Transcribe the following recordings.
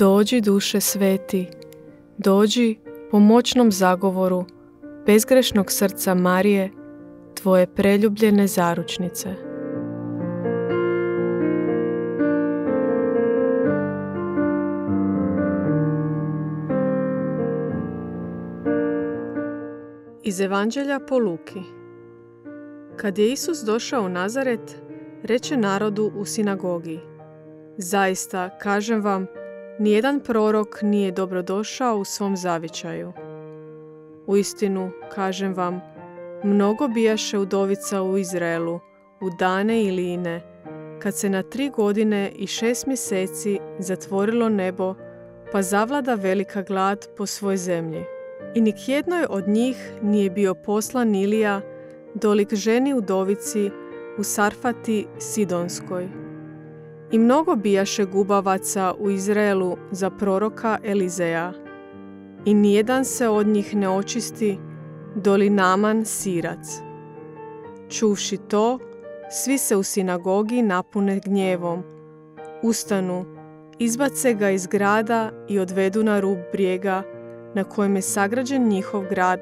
Dođi, duše sveti, dođi po moćnom zagovoru bezgrešnog srca Marije, tvoje preljubljene zaručnice. Iz Evanđelja po Luki. Kad je Isus došao u Nazaret, reče narodu u sinagogi: Zaista, kažem vam, nijedan prorok nije dobrodošao u svom zavičaju. Uistinu, kažem vam, mnogo bijaše udovica u Izraelu, u dane Ilijine, kad se na 3 godine i 6 mjeseci zatvorilo nebo, pa zavlada velika glad po svoj zemlji. I nik jednoj od njih nije bio poslan Ilija, dolik ženi udovici u Sarfati Sidonskoj. I mnogo bijaše gubavaca u Izraelu za proroka Elizeja, i nijedan se od njih ne očisti, doli Naaman Sirac. Čuvši to, svi se u sinagogi napune gnjevom, ustanu, izbace ga iz grada i odvedu na rub brijega na kojem je sagrađen njihov grad,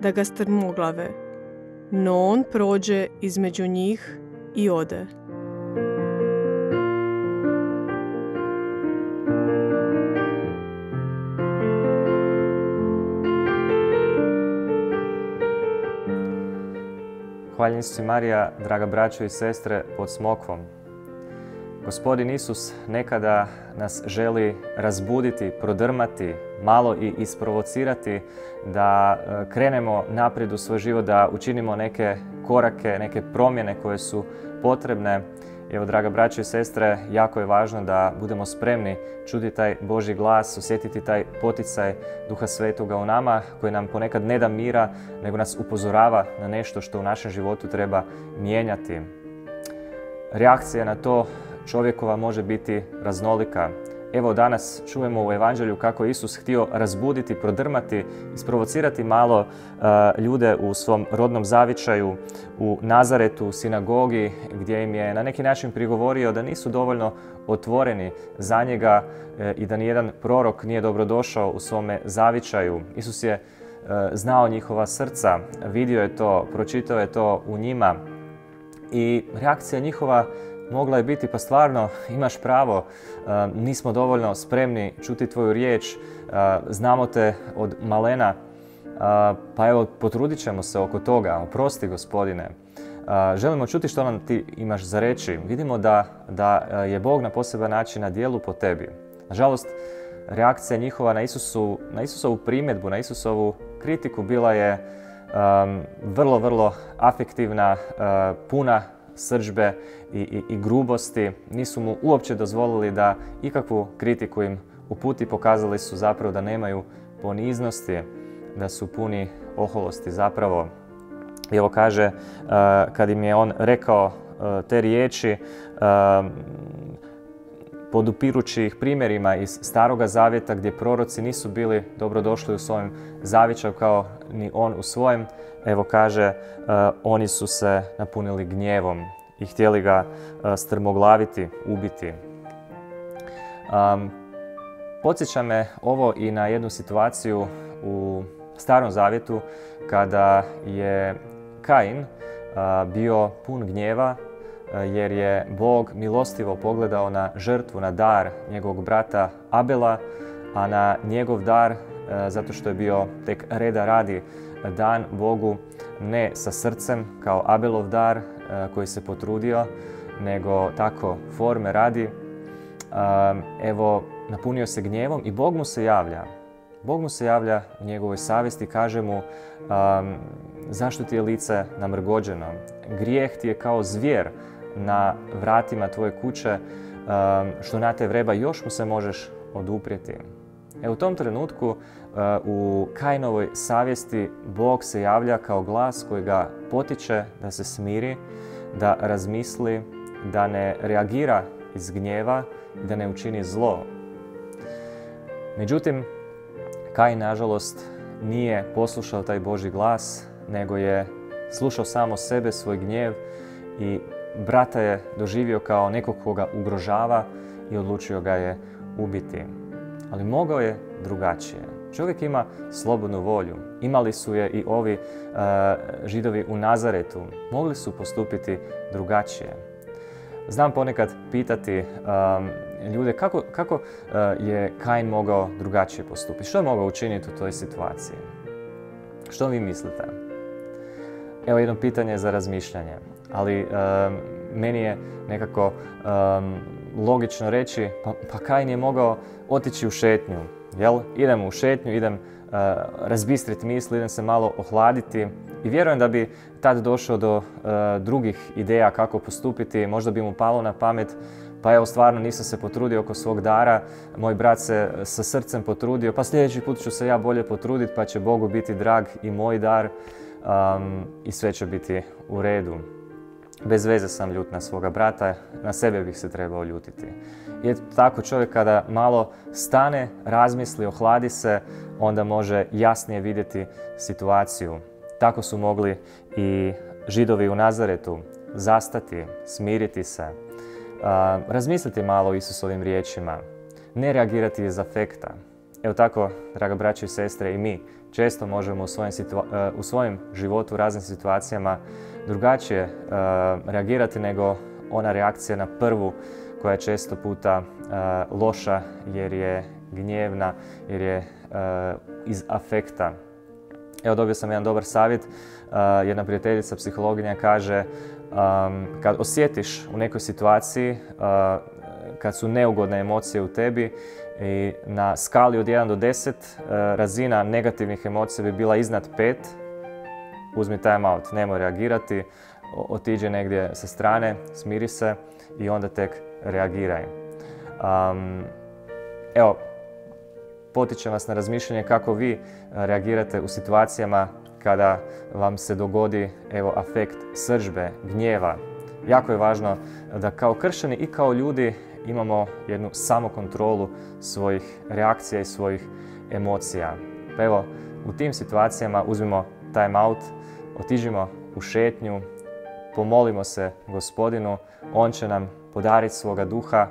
da ga strmoglave, no on prođe između njih i ode. Hvaljen si Marija, draga braćo i sestre, pod Smokvom. Gospodin Isus nekada nas želi razbuditi, prodrmati, malo i isprovocirati da krenemo naprijed u svoj život, da učinimo neke korake, neke promjene koje su potrebne. Evo, draga braćo i sestre, jako je važno da budemo spremni čuti taj Božji glas, osjetiti taj poticaj Duha Svetoga u nama, koji nam ponekad ne da mira, nego nas upozorava na nešto što u našem životu treba mijenjati. Reakcija na to čovjekova može biti raznolika. Evo, danas čujemo u Evanđelju kako je Isus htio razbuditi, prodrmati, isprovocirati malo ljude u svom rodnom zavičaju, u Nazaretu, u sinagogi, gdje im je na neki način prigovorio da nisu dovoljno otvoreni za njega i da nijedan prorok nije dobrodošao u svome zavičaju. Isus je znao njihova srca, vidio je to, pročitao je to u njima i reakcija njihova mogla je biti: pa stvarno, imaš pravo, nismo dovoljno spremni čuti tvoju riječ, znamo te od malena, pa evo, potrudit ćemo se oko toga, oprosti Gospodine. Želimo čuti što nam ti imaš za reći, vidimo da je Bog na poseban način na djelu po tebi. Nažalost, reakcija njihova na Isusovu primjedbu, na Isusovu kritiku bila je vrlo, vrlo afektivna, puna srdžbe i grubosti. Nisu mu uopće dozvolili da ikakvu kritiku im uputi, pokazali su zapravo da nemaju poniznosti, da su puni oholosti zapravo. I evo kaže, kad im je on rekao te riječi, podupirući ih primjerima iz Staroga zavjeta gdje proroci nisu bili dobrodošli u svojem zavičaju kao ni on u svojem, evo kaže, oni su se napunili gnjevom i htjeli ga strmoglaviti, ubiti. Podsjeća me ovo i na jednu situaciju u Starom zavjetu kada je Kain bio pun gnjeva jer je Bog milostivo pogledao na žrtvu, na dar njegovog brata Abela, a na njegov dar, zato što je bio tek reda radi dan Bogu, ne sa srcem kao Abelov dar koji se potrudio, nego tako forme radi. Evo, napunio se gnjevom i Bog mu se javlja. Bog mu se javlja u njegovoj savjesti, kaže mu: zašto ti je lice namrgođeno? Grijeh ti je kao zvijer na vratima tvoje kuće, što na te vreba, još mu se možeš oduprijeti. U tom trenutku u Kainovoj savjesti Bog se javlja kao glas koji ga potiče da se smiri, da razmisli, da ne reagira iz gnjeva i da ne učini zlo. Međutim, Kain, nažalost, nije poslušao taj Božji glas, nego je slušao samo sebe, svoj gnjev, i brata je doživio kao nekog koga ugrožava i odlučio ga je ubiti. ali mogao je drugačije. Čovjek ima slobodnu volju. Imali su je i ovi Židovi u Nazaretu. Mogli su postupiti drugačije. Znam ponekad pitati ljude kako je Kain mogao drugačije postupiti. Što je mogao učiniti u toj situaciji? Što vi mislite? Evo jedno pitanje za razmišljanje. Ali meni je nekako logično reći, pa Kain je mogao otići u šetnju. Jel? Idem u šetnju, idem razbistriti misli, idem se malo ohladiti i vjerujem da bi tad došao do drugih ideja kako postupiti, možda bi mu palo na pamet, pa evo stvarno nisam se potrudio oko svog dara, moj brat se sa srcem potrudio, pa sljedeći put ću se ja bolje potruditi pa će Bogu biti drag i moj dar i sve će biti u redu. Bez veze sam ljut na svoga brata, na sebe bih se trebao ljutiti. I tako čovjek kada malo stane, razmisli, ohladi se, onda može jasnije vidjeti situaciju. Tako su mogli i Židovi u Nazaretu zastati, smiriti se, razmisliti malo o Isusovim riječima, ne reagirati iz afekta. Evo tako, draga braće i sestre, i mi često možemo u svojem životu, u raznim situacijama drugačije reagirati nego ona reakcija na prvu koja je često puta loša jer je gnjevna, jer je iz afekta. Evo dobio sam jedan dobar savjet, jedna prijateljica psihologinja kaže kad osjetiš u nekoj situaciji, kad su neugodne emocije u tebi i na skali od 1 do 10 razina negativnih emocija bi bila iznad 5, uzmi time out, nemoj reagirati, otiđi negdje sa strane, smiri se i onda tek reagiraj. Evo, potičem vas na razmišljanje kako vi reagirate u situacijama kada vam se dogodi afekt srdžbe, gnjeva. Jako je važno da kao kršćani i kao ljudi imamo jednu samokontrolu svojih reakcija i svojih emocija. Pa evo, u tim situacijama uzmimo time out, otiđimo u šetnju, pomolimo se Gospodinu, On će nam podariti svoga duha,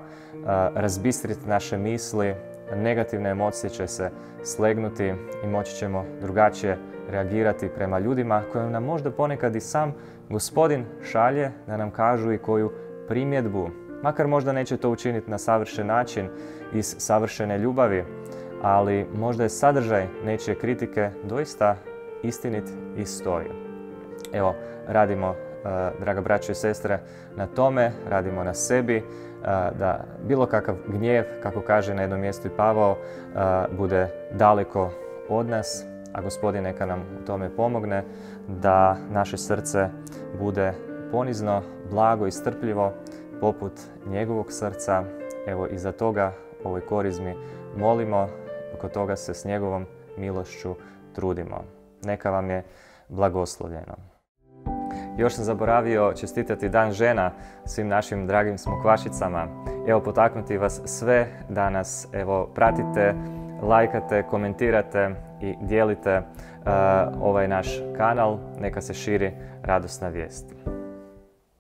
razbistriti naše misli, negativne emocije će se slegnuti i moći ćemo drugačije reagirati prema ljudima koje nam možda ponekad i sam Gospodin šalje da nam kažu i koju primjedbu. Makar možda neće to učiniti na savršen način iz savršene ljubavi, ali možda je sadržaj nečije kritike doista istinit i stoji. Evo, radimo, draga braćo i sestre, na tome, radimo na sebi, da bilo kakav gnjev, kako kaže na jednom mjestu i Pavao, bude daleko od nas, a Gospodin neka nam u tome pomogne da naše srce bude ponizno, blago i strpljivo, poput njegovog srca. Evo, iza toga u ovoj korizmi molimo, oko toga se s njegovom milošću trudimo. Neka vam je blagoslovljeno. Još sam zaboravio čestitati Dan žena svim našim dragim smokvašicama. Evo, potaknuti vas sve da nas pratite, lajkate, komentirate i dijelite ovaj naš kanal. Neka se širi radosna vijest.